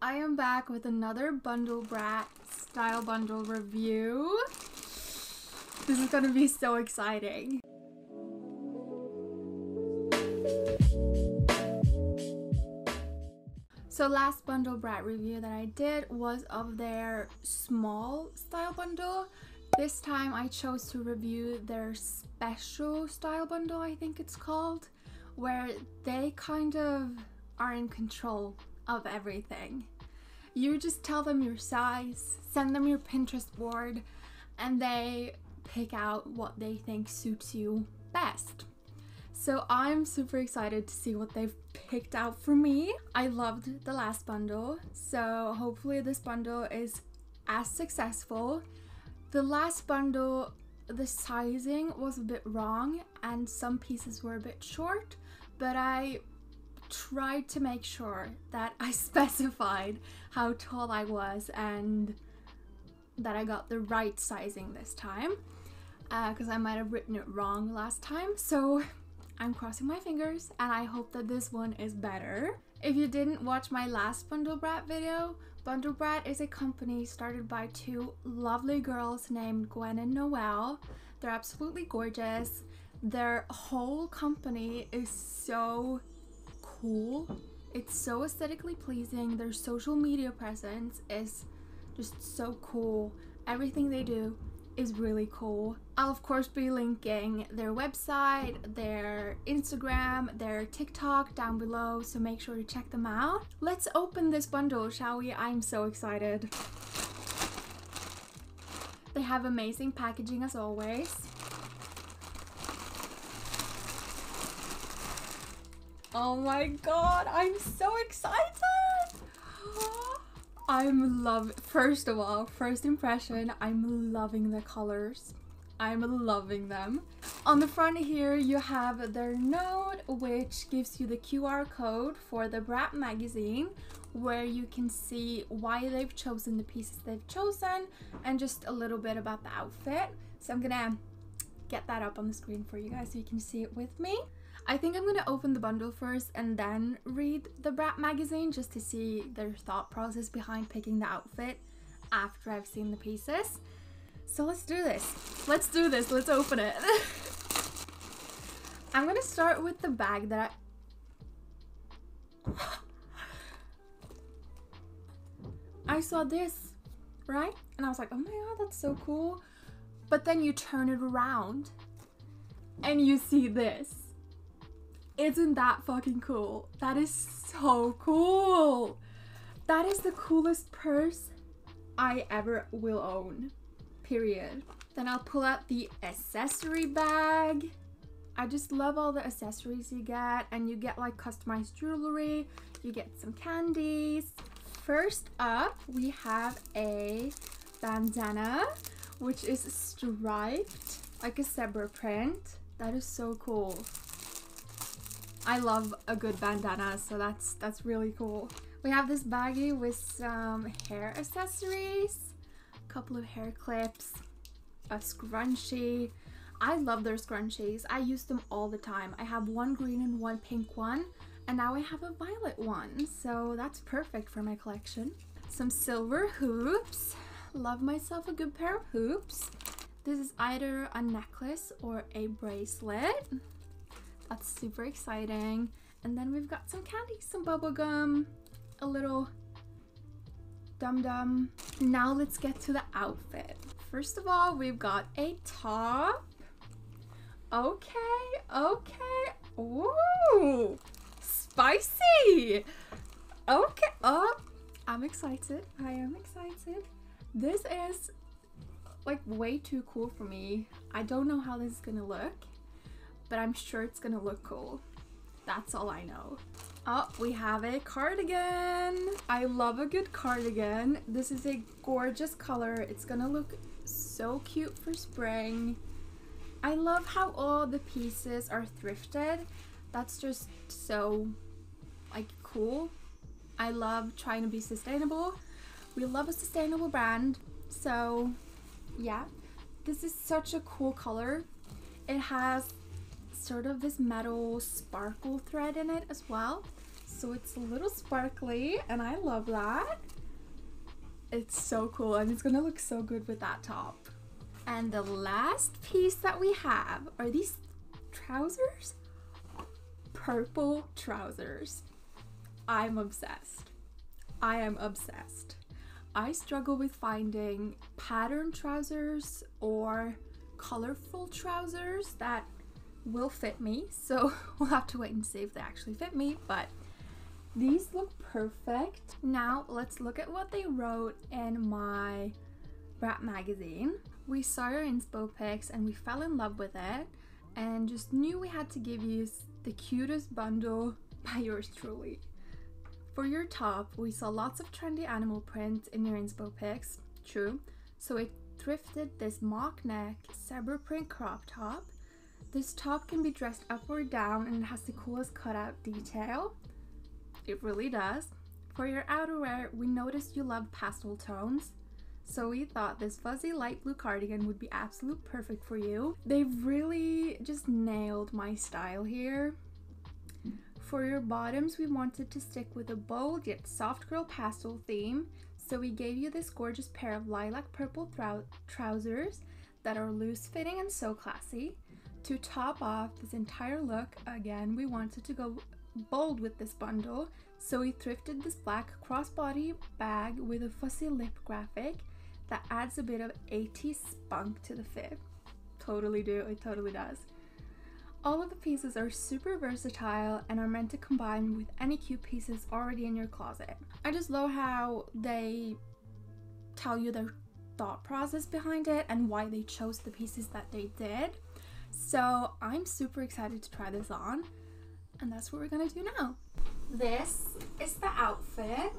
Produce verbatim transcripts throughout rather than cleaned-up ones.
I am back with another Bundle Brat style bundle review. This is gonna be so exciting. So last Bundle Brat review that I did was of their small style bundle. This time I chose to review their special style bundle, I think it's called, where they kind of are in control of everything. You just tell them your size, send them your Pinterest board, and they pick out what they think suits you best. So I'm super excited to see what they've picked out for me. I loved the last bundle, so hopefully this bundle is as successful. The last bundle, the sizing was a bit wrong and some pieces were a bit short, but I tried to make sure that I specified how tall I was and that I got the right sizing this time, because uh, I might have written it wrong last time. So I'm crossing my fingers and I hope that this one is better. If you didn't watch my last Bundle Brat video, Bundle Brat is a company started by two lovely girls named Gwen and Noel. They're absolutely gorgeous. Their whole company is so cool. It's so aesthetically pleasing. Their social media presence is just so cool. Everything they do is really cool. I'll of course be linking their website, their Instagram, their TikTok down below, so make sure to check them out. Let's open this bundle, shall we? I'm so excited. They have amazing packaging as always. Oh my god, I'm so excited! I'm love- first of all, first impression, I'm loving the colors. I'm loving them. On the front here you have their note, which gives you the Q R code for the Brat magazine, where you can see why they've chosen the pieces they've chosen and just a little bit about the outfit. So I'm gonna get that up on the screen for you guys so you can see it with me. I think I'm gonna open the bundle first and then read the Brat magazine just to see their thought process behind picking the outfit after I've seen the pieces. So let's do this. Let's do this. Let's open it. I'm gonna start with the bag that I... I saw this, right? And I was like, oh my god, that's so cool. But then you turn it around and you see this. Isn't that fucking cool? That is so cool. That is the coolest purse I ever will own, period. Then I'll pull out the accessory bag. I just love all the accessories you get, and you get like customized jewelry, you get some candies. First up, we have a bandana, which is striped, like a zebra print. That is so cool. I love a good bandana, so that's that's really cool. We have this baggie with some hair accessories, a couple of hair clips, a scrunchie. I love their scrunchies. I use them all the time. I have one green and one pink one, and now I have a violet one, so that's perfect for my collection. Some silver hoops. Love myself a good pair of hoops. This is either a necklace or a bracelet. That's super exciting. And then we've got some candy, some bubble gum, a little dum-dum. Now let's get to the outfit. First of all, we've got a top. Okay, okay. Ooh, spicy. Okay, oh, I'm excited. I am excited. This is like way too cool for me. I don't know how this is gonna look, but I'm sure it's gonna look cool. That's all I know. Oh, we have a cardigan. I love a good cardigan. This is a gorgeous color. It's gonna look so cute for spring. I love how all the pieces are thrifted. That's just so like cool. I love trying to be sustainable. We love a sustainable brand. So yeah, this is such a cool color. It has sort of this metal sparkle thread in it as well, so it's a little sparkly and I love that. It's so cool and it's gonna look so good with that top. And the last piece that we have are these trousers. Purple trousers. I'm obsessed. I am obsessed. I struggle with finding patterned trousers or colorful trousers that will fit me, so we'll have to wait and see if they actually fit me, but these look perfect. Now let's look at what they wrote in my Brat magazine. We saw your inspo pics and we fell in love with it and just knew we had to give you the cutest bundle by yours truly. For your top, we saw lots of trendy animal prints in your inspo pics, true, so it thrifted this mock neck zebra print crop top. This top can be dressed up or down and it has the coolest cutout detail. It really does. For your outerwear, we noticed you love pastel tones, so we thought this fuzzy light blue cardigan would be absolute perfect for you. They've really just nailed my style here. For your bottoms, we wanted to stick with a bold yet soft girl pastel theme, so we gave you this gorgeous pair of lilac purple trousers that are loose fitting and so classy. To top off this entire look, again, we wanted to go bold with this bundle, so we thrifted this black crossbody bag with a fussy lip graphic that adds a bit of eighties spunk to the fit. Totally do, it totally does. All of the pieces are super versatile and are meant to combine with any cute pieces already in your closet. I just love how they tell you their thought process behind it and why they chose the pieces that they did. So I'm super excited to try this on, and that's what we're gonna do now. This is the outfit.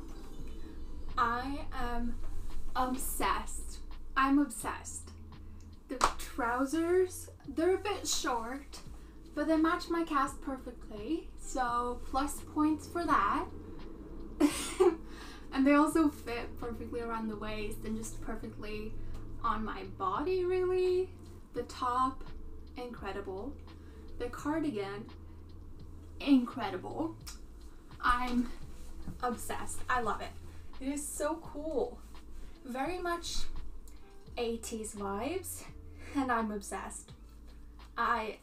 I am obsessed. I'm obsessed. The trousers, they're a bit short, but they match my cast perfectly, so plus points for that. And they also fit perfectly around the waist and just perfectly on my body, really. The top, incredible. The cardigan, incredible. I'm obsessed. I love it. It is so cool. Very much eighties vibes, and I'm obsessed. I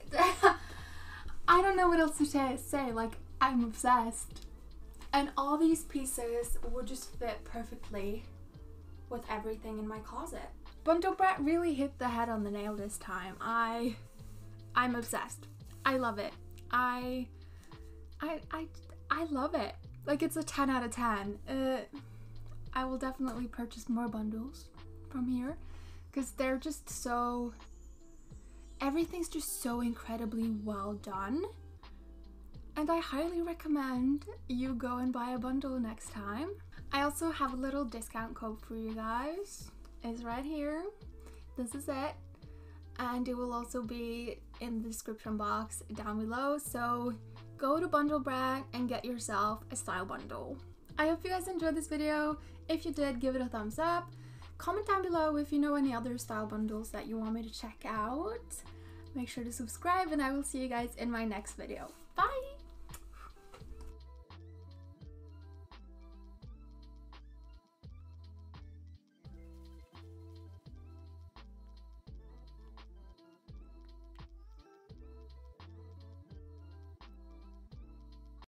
I don't know what else to say. Like, I'm obsessed. And all these pieces will just fit perfectly with everything in my closet. Bundle Brat really hit the head on the nail this time. I I'm obsessed. I love it. I, I, I, I love it. Like, it's a ten out of ten. Uh, I will definitely purchase more bundles from here because they're just so, everything's just so incredibly well done. And I highly recommend you go and buy a bundle next time. I also have a little discount code for you guys. It's right here. This is it. And it will also be in the description box down below, so go to Bundle Brat and get yourself a style bundle. I hope you guys enjoyed this video. If you did, give it a thumbs up. Comment down below if you know any other style bundles that you want me to check out. Make sure to subscribe and I will see you guys in my next video. Bye!